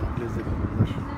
Çok lezzetli bunlar.